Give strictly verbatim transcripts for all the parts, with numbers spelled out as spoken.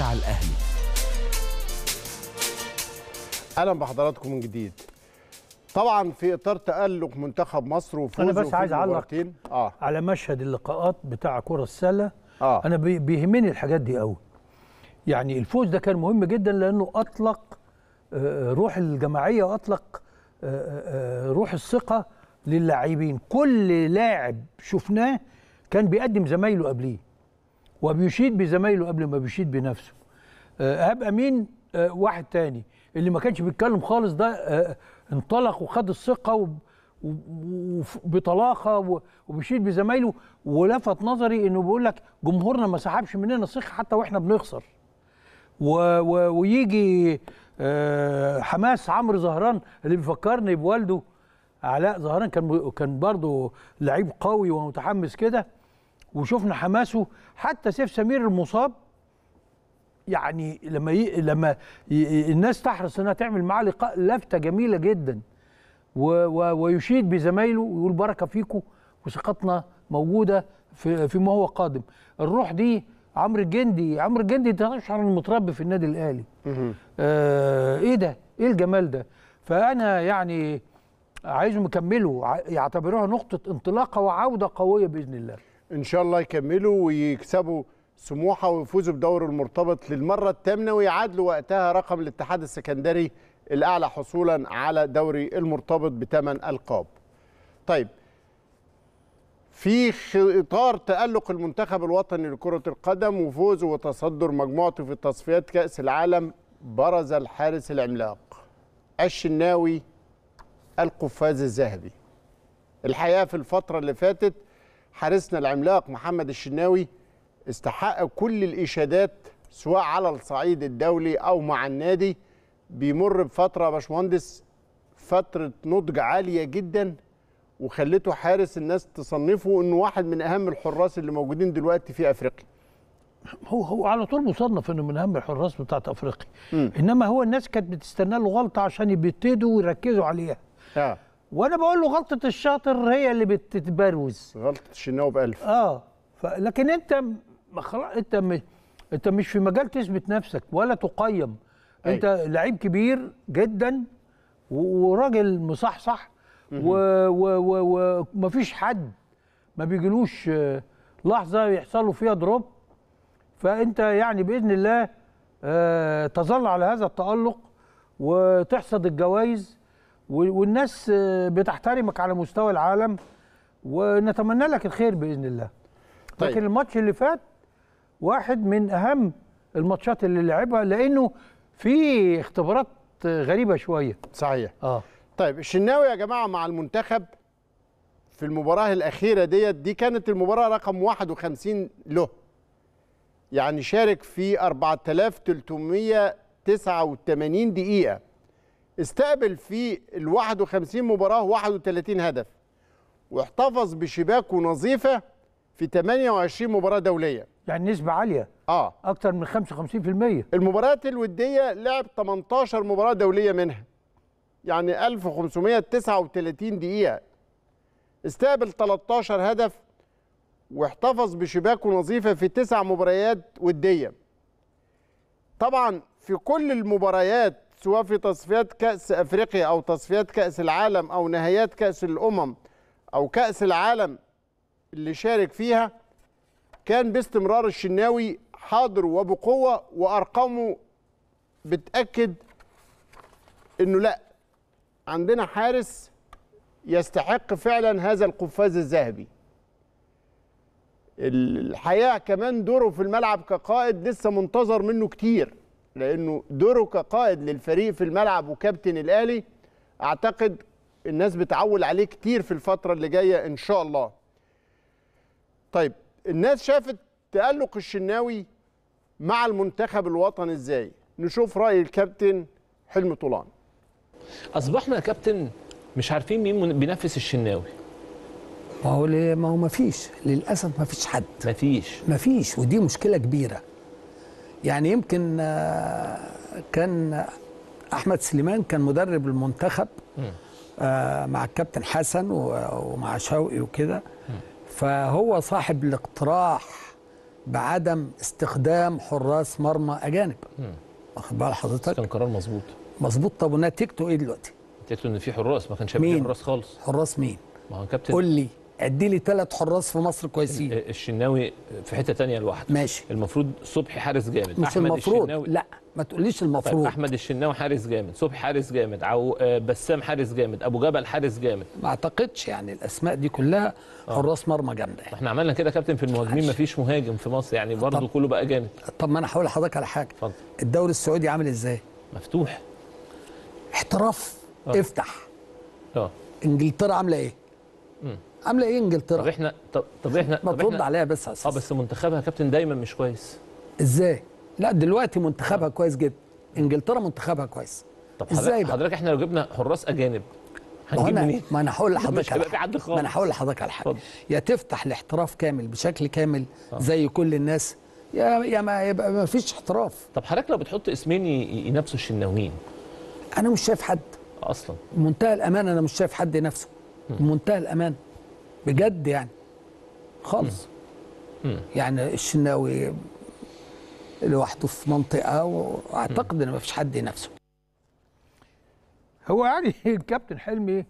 ماتش على الأهلي. أهلا بحضراتكم من جديد. طبعا في إطار تألق منتخب مصر وفوزه. أنا بس عايز أعلق آه. على مشهد اللقاءات بتاع كرة السلة. آه. أنا بيهمني الحاجات دي قوي. يعني الفوز ده كان مهم جدا لأنه أطلق روح الجماعية وأطلق روح الثقة للاعبين. كل لاعب شفناه كان بيقدم زمايله قبليه وبيشيد بزمايله قبل ما بيشيد بنفسه. إيهاب أمين واحد تاني اللي ما كانش بيتكلم خالص ده انطلق وخد الثقة وبطلاقة وبيشيد بزمايله. ولفت نظري إنه بيقول لك جمهورنا ما سحبش مننا الثقة حتى وإحنا بنخسر. ويجي حماس عمرو زهران اللي بيفكرني بوالده علاء زهران، كان كان برضه لعيب قوي ومتحمس كده، وشفنا حماسه. حتى سيف سمير المصاب يعني لما ي... لما ي... الناس تحرص انها تعمل معاه لقاء لفته جميله جدا و... و... ويشيد بزمايله ويقول بركه فيكم وثقتنا موجوده في فيما هو قادم. الروح دي عمرو الجندي، عمرو الجندي ده اشهر المتربي في النادي الاهلي. آه... ايه ده؟ ايه الجمال ده؟ فانا يعني عايزهم يكملوا، يعتبروها نقطه انطلاقه وعوده قويه باذن الله. ان شاء الله يكملوا ويكسبوا سموحه ويفوزوا بدور المرتبط للمره الثامنه ويعادلوا وقتها رقم الاتحاد السكندري الاعلى حصولا على دوري المرتبط بثمان القاب. طيب، في اطار تالق المنتخب الوطني لكره القدم وفوزه وتصدر مجموعته في تصفيات كاس العالم، برز الحارس العملاق الشناوي القفاز الذهبي. الحقيقه في الفتره اللي فاتت حارسنا العملاق محمد الشناوي استحق كل الإشادات سواء على الصعيد الدولي أو مع النادي. بيمر بفترة يا باشمهندس، فترة نضج عالية جدا، وخلته حارس الناس تصنفه إنه واحد من أهم الحراس اللي موجودين دلوقتي في أفريقيا. هو هو على طول مصنف إنه من أهم الحراس بتاعت أفريقيا، إنما هو الناس كانت بتستنى له غلطة عشان يبتدوا ويركزوا عليها. آه. وانا بقول له غلطه الشاطر هي اللي بتتبروز، غلطه الشناوي بألف. اه لكن انت خلاص، انت مش انت مش في مجال تثبت نفسك ولا تقيم. أي. انت لعيب كبير جدا وراجل مصحصح ومفيش حد ما بيجيلوش لحظه يحصلوا فيها دروب. فانت يعني باذن الله آه تظل على هذا التألق وتحصد الجوائز والناس بتحترمك على مستوى العالم، ونتمنى لك الخير باذن الله. طيب. لكن الماتش اللي فات واحد من اهم الماتشات اللي لعبها لانه في اختبارات غريبه شويه. صحيح. اه طيب، الشناوي يا جماعه مع المنتخب في المباراه الاخيره ديت، دي كانت المباراه رقم واحد وخمسين له. يعني شارك في أربعة آلاف وثلاثمئة وتسعة وثمانين دقيقه، استقبل في ال واحد وخمسين مباراة واحد وثلاثين هدف، واحتفظ بشباكه نظيفة في ثمانية وعشرين مباراة دولية. يعني نسبة عالية، اه أكثر من خمسة وخمسين بالمئة. المباريات الودية لعب ثمانية عشر مباراة دولية منها، يعني ألف وخمسمئة وتسعة وثلاثين دقيقة، استقبل ثلاثة عشر هدف، واحتفظ بشباكه نظيفة في تسع مباريات ودية. طبعا في كل المباريات سواء في تصفيات كأس أفريقيا أو تصفيات كأس العالم أو نهائيات كأس الأمم أو كأس العالم اللي شارك فيها، كان باستمرار الشناوي حاضر وبقوة، وأرقامه بتأكد إنه لأ، عندنا حارس يستحق فعلا هذا القفاز الذهبي. الحقيقة كمان دوره في الملعب كقائد لسه منتظر منه كتير، لأنه دوره كقائد للفريق في الملعب وكابتن الأهلي أعتقد الناس بتعول عليه كتير في الفترة اللي جاية إن شاء الله. طيب، الناس شافت تألق الشناوي مع المنتخب الوطني إزاي؟ نشوف رأي الكابتن حلمي طولان. أصبحنا يا كابتن مش عارفين مين بينافس الشناوي. ما هو ما هو مفيش، للأسف مفيش حد. مفيش مفيش ودي مشكلة كبيرة. يعني يمكن كان أحمد سليمان كان مدرب المنتخب مع الكابتن حسن ومع شوقي وكده، فهو صاحب الاقتراح بعدم استخدام حراس مرمى اجانب. واخد بال حضرتك؟ كان قرار مظبوط. مظبوط. طب ونتيجته ايه دلوقتي؟ نتيجته ان في حراس، ما كانش في حراس خالص. حراس مين؟ ما هو كابتن. قول لي ادي لي ثلاث حراس في مصر كويسين. الشناوي في حته ثانيه لوحده. ماشي. المفروض صبحي حارس جامد. مش أحمد المفروض الشناوي. لا ما تقوليش المفروض. احمد الشناوي حارس جامد، صبحي حارس جامد، عو... بسام حارس جامد، ابو جبل حارس جامد. ما اعتقدش يعني الاسماء دي كلها حراس مرمى جامده. احنا عملنا كده كابتن في المهاجمين، ما فيش مهاجم في مصر يعني برضه كله بقى جامد. طب ما انا هقول لحضرتك على حاجه. اتفضل. الدوري السعودي عامل ازاي؟ مفتوح. احتراف. أوه. افتح. اه انجلترا عامله ايه؟ امم عامله ايه انجلترا؟ طب احنا طب, طب احنا ما ترد عليها بس على اساس اه بس منتخبها يا كابتن دايما مش كويس. ازاي؟ لا دلوقتي منتخبها أوه. كويس جدا. انجلترا منتخبها كويس. طب ازاي بقى؟ حضرتك احنا لو جبنا حراس اجانب هنجيب منين؟ ما انا هقول لحضرتك على حاجه. ما انا هقول لحضرتك على حاجه. يا تفتح الاحتراف كامل بشكل كامل أوه. زي كل الناس، يا يا ما يبقى ما فيش احتراف. طب حضرتك لو بتحط اسمين ينافسوا الشناويين، انا مش شايف حد اصلا. منتهى الامانه انا مش شايف حد نفسه. منتهى الامانه بجد يعني خالص. مم. مم. يعني الشناوي لوحده في منطقه، واعتقد ان مفيش حد نفسه. هو يعني الكابتن حلمي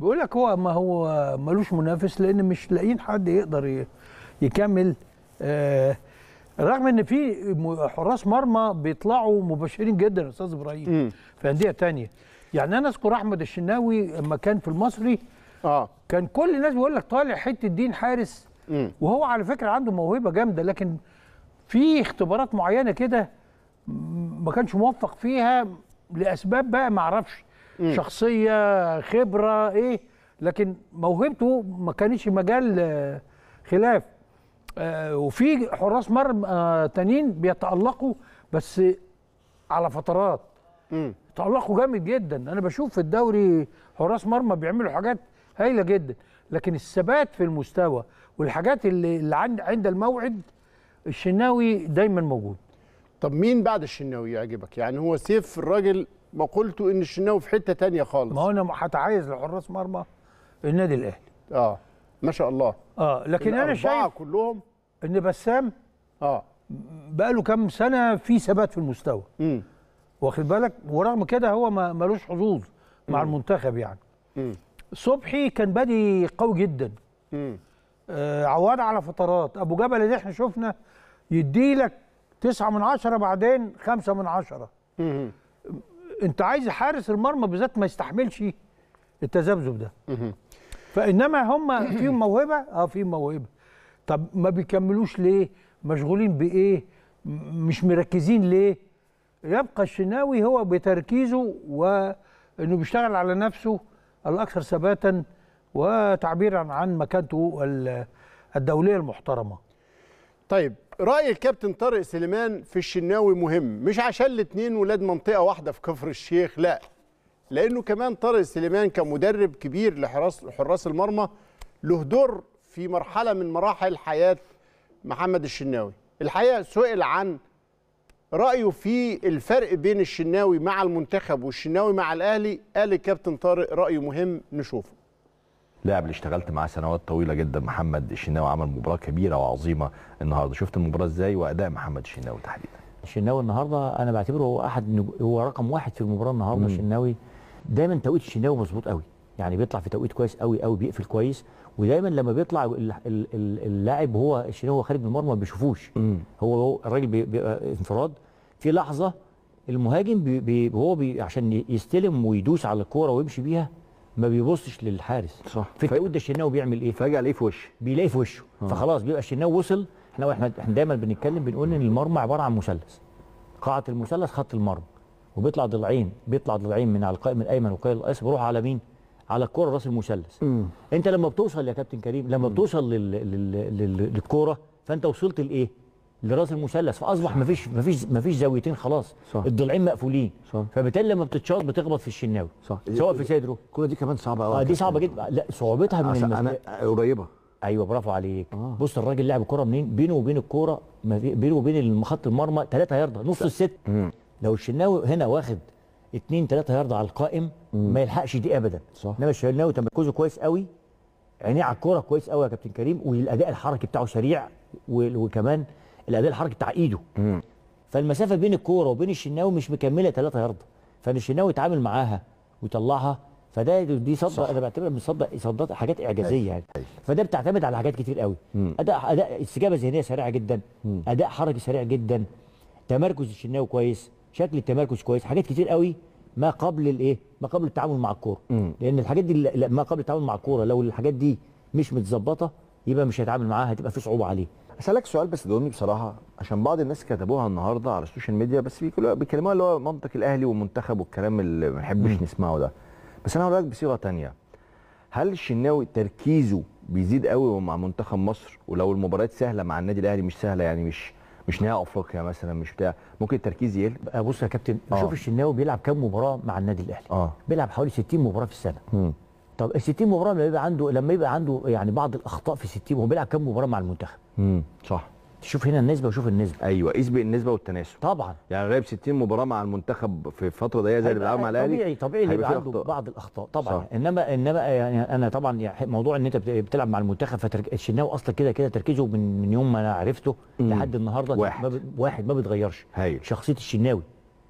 بيقول لك هو ما هو ملوش منافس لان مش لاقيين حد يقدر يكمل، آه رغم ان في حراس مرمى بيطلعوا مباشرين جدا يا استاذ ابراهيم في انديه ثانيه. يعني انا اذكر احمد الشناوي لما كان في المصري اه كان كل الناس بيقول لك طالع حته دين حارس، مم. وهو على فكره عنده موهبه جامده، لكن في اختبارات معينه كده ما كانش موفق فيها لاسباب بقى ما اعرفش، شخصيه، خبره، ايه، لكن موهبته ما كانش مجال خلاف. آه وفي حراس مرمى آه تانيين بيتألقوا بس على فترات. امم تألقوا جامد جدا. انا بشوف في الدوري حراس مرمى بيعملوا حاجات هايله جدا، لكن الثبات في المستوى والحاجات اللي, اللي عند عند الموعد الشناوي دايما موجود. طب مين بعد الشناوي يعجبك؟ يعني هو سيف الراجل مقولته ان الشناوي في حته تانيه خالص. ما هو انا هتعايز لحراس مرمى النادي الاهلي. اه ما شاء الله. اه لكن انا شايف كلهم ان بسام اه بقى له كام سنه في ثبات في المستوى. امم واخد بالك؟ ورغم كده هو مالوش حظوظ مع مم. المنتخب يعني. امم صبحي كان بادي قوي جدا. امم آه عواد على فترات، ابو جبل اللي احنا شفنا يديلك تسعة من عشرة بعدين خمسة من عشرة. امم انت عايز حارس المرمى بالذات ما يستحملش التذبذب ده. امم فإنما هم فيهم موهبة؟ اه فيهم موهبة. طب ما بيكملوش ليه؟ مشغولين بإيه؟ مش مركزين ليه؟ يبقى الشناوي هو بتركيزه وإنه بيشتغل على نفسه الأكثر ثباتا وتعبيرا عن مكانته الدولية المحترمة. طيب رأي الكابتن طارق سليمان في الشناوي مهم، مش عشان الاتنين ولاد منطقة واحدة في كفر الشيخ، لأ، لأنه كمان طارق سليمان كمدرب كبير لحراس حراس المرمى له دور في مرحلة من مراحل حياة محمد الشناوي. الحقيقة سئل عن رأيه في الفرق بين الشناوي مع المنتخب والشناوي مع الأهلي، قال الكابتن طارق رأيه مهم نشوفه. اللاعب اللي اشتغلت معاه سنوات طويلة جدا محمد الشناوي عمل مباراة كبيرة وعظيمة النهارده، شفت المباراة ازاي وأداء محمد الشناوي تحديدا. الشناوي النهارده أنا بعتبره هو أحد، هو رقم واحد في المباراة النهارده. الشناوي دايما توقيت الشناوي مظبوط قوي، يعني بيطلع في توقيت كويس قوي قوي، بيقفل كويس، ودايما لما بيطلع اللاعب هو الشناوي خارج من المرمى ما بيشوفوش، هو الراجل بيبقى انفراد في لحظه، المهاجم بي بي هو بي عشان يستلم ويدوس على الكوره ويمشي بيها ما بيبصش للحارس. صح. في التوقيت ده الشناوي بيعمل ايه؟ فجاه الاقيه في وشه، بيلاقيه في وشه، فخلاص بيبقى الشناوي وصل. احنا احنا دايما بنتكلم بنقول ان المرمى عباره عن مثلث، قاعه المثلث خط المرمى، وبيطلع ضلعين، بيطلع ضلعين من على القائم الايمن والقائم الايسر، بيروح على مين؟ على الكوره راس المثلث. انت لما بتوصل يا كابتن كريم، لما مم. بتوصل لل... لل... لل... للكوره، فانت وصلت لايه؟ لراس المثلث، فاصبح مفيش مفيش مفيش زاويتين خلاص. صح. الضلعين مقفولين. صح. فبالتالي لما بتتشاط بتخبط في الشناوي. صح. سواء في صدره. الكوره دي كمان صعبه قوي. اه دي صعبه جدا، لا صعوبتها من المسألة انا قريبه. ايوه برافو عليك. آه. بص الراجل لعب الكوره منين؟ بينه وبين الكوره، بينه وبين خط المرمى ثلاثة ياردة، نص الست. مم. لو الشناوي هنا واخد اثنين ثلاثة ياردة على القائم مم. ما يلحقش دي ابدا. صح. انما الشناوي تمركزه كويس قوي، عينيه على الكوره كويس قوي يا كابتن كريم، والاداء الحركي بتاعه سريع، وكمان الاداء الحركي بتاع ايده. مم. فالمسافه بين الكوره وبين الشناوي مش مكمله ثلاثة يارده، فالشناوي يتعامل معاها ويطلعها، فده دي صدق انا بعتبرها من صدق صدق حاجات اعجازيه يعني. فده بتعتمد على حاجات كتير قوي، اداء اداء استجابه ذهنيه سريعه جدا، مم. اداء حركي سريع جدا، تمركز الشناوي كويس، شكل التمركز كويس، حاجات كتير قوي ما قبل الايه؟ ما قبل التعامل مع الكوره، لان الحاجات دي ما قبل التعامل مع الكوره لو الحاجات دي مش متظبطه يبقى مش هيتعامل معاها، هتبقى في صعوبه عليه. اسالك سؤال بس جاوبني بصراحه، عشان بعض الناس كتبوها النهارده على السوشيال ميديا، بس بيكلموها اللي هو منطق الاهلي والمنتخب والكلام اللي ما بنحبش نسمعه ده، بس انا هقول لك بصيغه ثانيه. هل الشناوي تركيزه بيزيد قوي مع منتخب مصر؟ ولو المباريات سهله مع النادي الاهلي مش سهله يعني، مش مش نهائي افريقيا مثلا، مش بتاع، ممكن التركيز يقل؟ بص يا كابتن، شوف الشناوي بيلعب كام مباراه مع النادي الاهلي؟ اه بيلعب حوالي ستين مباراه في السنه. مم. طب ال ستين مباراه لما يبقى عنده لما يبقى عنده يعني بعض الاخطاء في ستين، هو بيلعب كام مباراه مع المنتخب؟ امم صح، شوف هنا النسبه وشوف النسبه. ايوه، اسبق النسبه والتناسب. طبعا يعني غايب ستين مباراه مع المنتخب في فتره ضيقه زي اللي بيلعبها مع الاهلي، طبيعي طبيعي اللي يبقى عنده بعض الاخطاء طبعا. صح. انما انما يعني انا طبعا يعني موضوع ان انت بتلعب مع المنتخب، فالشناوي اصلا كده كده تركيزه من من يوم ما انا عرفته مم. لحد النهارده واحد ما, واحد ما بيتغيرش. شخصيه الشناوي،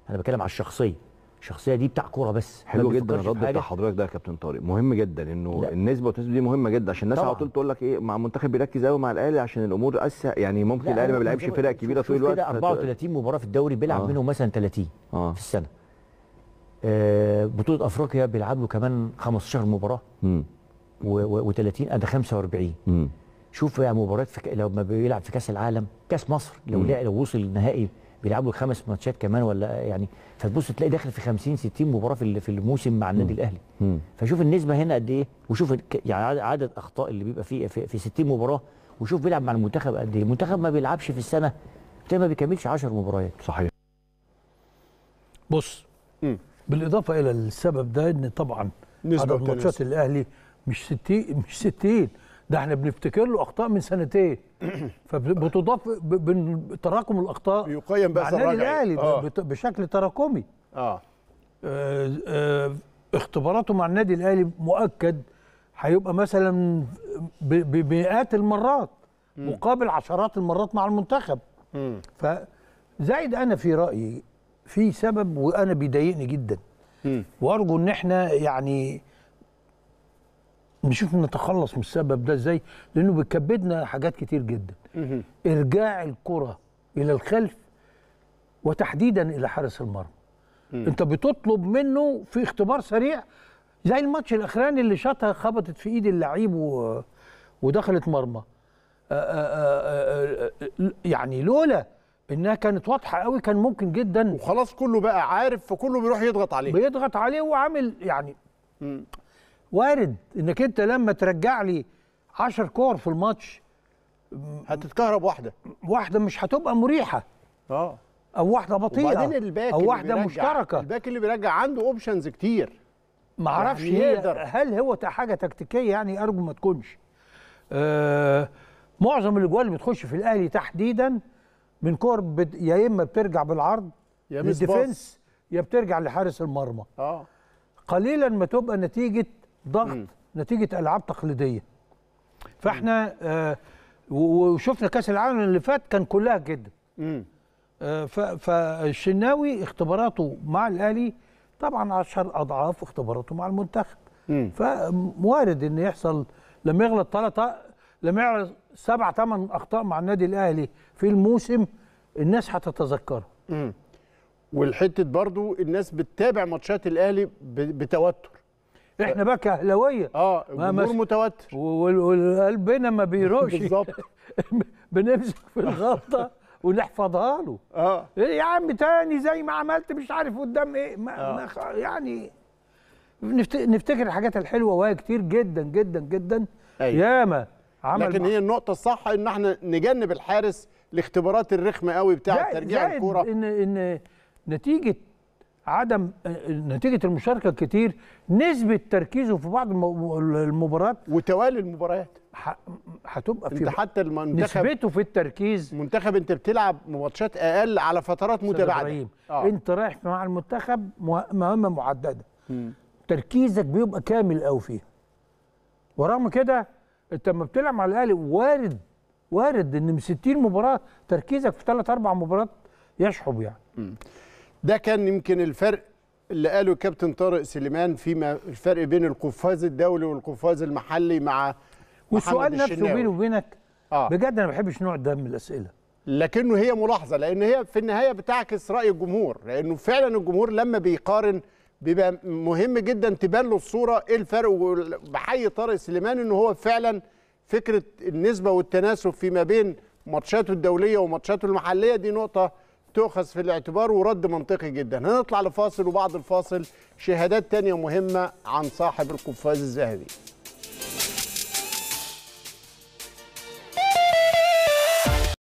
انا بتكلم على الشخصيه، الشخصيه دي بتاع كوره بس. حلو جدا الرد بتاع حضرتك ده يا كابتن طارق، مهم جدا انه لا. النسبه والتناسب دي مهمه جدا، عشان الناس على طول تقول لك ايه مع المنتخب بيركز قوي مع الاهلي عشان الامور اسهل يعني، ممكن الاهلي ما بيلعبش فرق كبيره طول الوقت. كده أربعة وثلاثين مباراه في الدوري بيلعب آه. منهم مثلا ثلاثين آه. في السنه. آه بطوله افريقيا بيلعب له كمان خمستاشر مباراه وثلاثين ادي خمسة وأربعين. مم. شوف يعني مباريات في ك... لما بيلعب في كاس العالم، كاس مصر لو لو وصل نهائي بيلعبوا خمس ماتشات كمان ولا يعني، فتبص تلاقي داخل في خمسين ستين مباراه في في الموسم مع النادي الاهلي. فشوف النسبه هنا قد ايه، وشوف يعني عدد اخطاء اللي بيبقى فيه في, في ستين مباراه، وشوف بيلعب مع المنتخب قد ايه. المنتخب ما بيلعبش في السنه ما بيكملش عشر مباريات. صحيح. بص مم. بالاضافه الى السبب ده، ان طبعا عدد ماتشات الاهلي مش ستين مش ستين ده احنا بنفتكر له اخطاء من سنتين، فبتضاف بتراكم الاخطاء يقيم بقى النادي الاهلي آه. بشكل تراكمي. اه, آه, آه اختباراته مع النادي الاهلي مؤكد هيبقى مثلا بمئات المرات م. مقابل عشرات المرات مع المنتخب. م. فزايد انا في رايي في سبب وانا بيضايقني جدا، م. وارجو ان احنا يعني نشوف نتخلص من السبب ده ازاي، لانه بيكبدنا حاجات كتير جدا. ارجاع الكره الى الخلف وتحديدا الى حارس المرمى. انت بتطلب منه في اختبار سريع زي الماتش الاخراني اللي شاطها خبطت في ايد اللعيب و... ودخلت مرمى. يعني لولا انها كانت واضحه قوي كان ممكن جدا، وخلاص كله بقى عارف، فكله بيروح يضغط عليه بيضغط عليه وعامل يعني. م. وارد انك انت لما ترجع لي عشر كور في الماتش هتتكهرب واحده واحده مش هتبقى مريحه اه او واحده بطيئه او واحده مشتركه. الباك اللي بيرجع عنده اوبشنز كتير، ما اعرفش يعني هل هو حاجه تكتيكيه يعني، ارجو ما تكونش. آه معظم الاجوال اللي بتخش في الاهلي تحديدا من كور بت... يا اما بترجع بالعرض يا بالديفنس يا بترجع لحارس المرمى. اه قليلا ما تبقى نتيجه ضغط، مم. نتيجه العاب تقليديه. فاحنا آه وشفنا كاس العالم اللي فات كان كلها كده. آه فالشناوي اختباراته مع الاهلي طبعا عشر اضعاف اختباراته مع المنتخب. مم. فوارد ان يحصل لما يغلط ثلاثه لما يعمل سبع ثمان اخطاء مع النادي الاهلي في الموسم الناس هتتذكره. والحته برضو الناس بتتابع ماتشات الاهلي بتوتر. احنا بقى كاهلاويه اه الجمهور متوتر وقلبنا ما بيروقش بالظبط. بنمسك في الغلطه ونحفظها له. اه ايه يا عم تاني زي ما عملت مش عارف قدام ايه ما آه. ما يعني نفتكر الحاجات الحلوه وهي كتير جدا جدا جدا. أيوة. ياما عمل، لكن هي النقطه الصح ان احنا نجنب الحارس الاختبارات الرخمه قوي بتاعه ترجيع الكوره. ان ان نتيجه عدم نتيجه المشاركه الكتير، نسبه تركيزه في بعض المباريات وتوالي المباريات هتبقى في حتى المنتخب نسبته في التركيز. منتخب انت بتلعب ماتشات اقل على فترات متباعده. آه. انت رايح مع المنتخب مهمه محدده، تركيزك بيبقى كامل قوي فيها. ورغم كده انت لما بتلعب مع الاهلي وارد وارد ان من ستين مباراه تركيزك في ثلاث اربع مباريات يشحب يعني. م. ده كان يمكن الفرق اللي قاله الكابتن طارق سليمان فيما الفرق بين القفاز الدولي والقفاز المحلي مع والسؤال محمد الشناوي. نفسه بيني وبينك آه. بجد انا ما بحبش نوع ده من الاسئله، لكنه هي ملاحظه لان هي في النهايه بتعكس راي الجمهور، لانه فعلا الجمهور لما بيقارن بيبقى مهم جدا تبان له الصوره ايه الفرق. وبحيي طارق سليمان ان هو فعلا فكره النسبه والتناسب فيما بين ماتشاته الدوليه وماتشاته المحليه دي نقطه تؤخذ في الاعتبار ورد منطقي جدا. هنطلع لفاصل وبعد الفاصل شهادات تانية مهمه عن صاحب القفاز الذهبي.